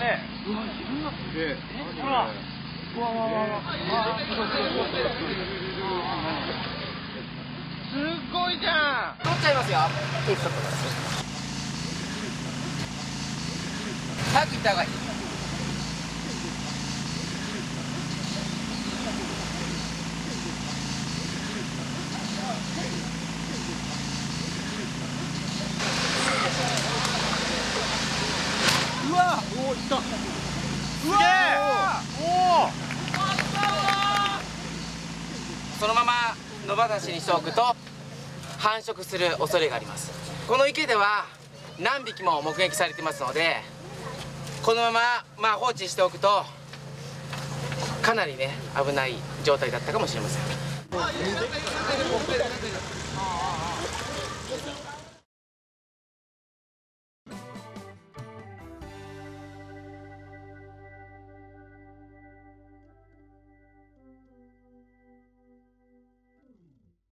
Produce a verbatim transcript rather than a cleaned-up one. ね。うわ、自分がすげえ。ほら。うわわわわ。すっごいじゃん。取っちゃいますよ。手取ってます。早く行った方がいい。うわ、おお、来た。うわ、おお。そのまま野放しにしておくと繁殖する恐れがあります。この池では何匹も目撃されていますので、このまままあ放置しておくとかなりね危ない状態だったかもしれません。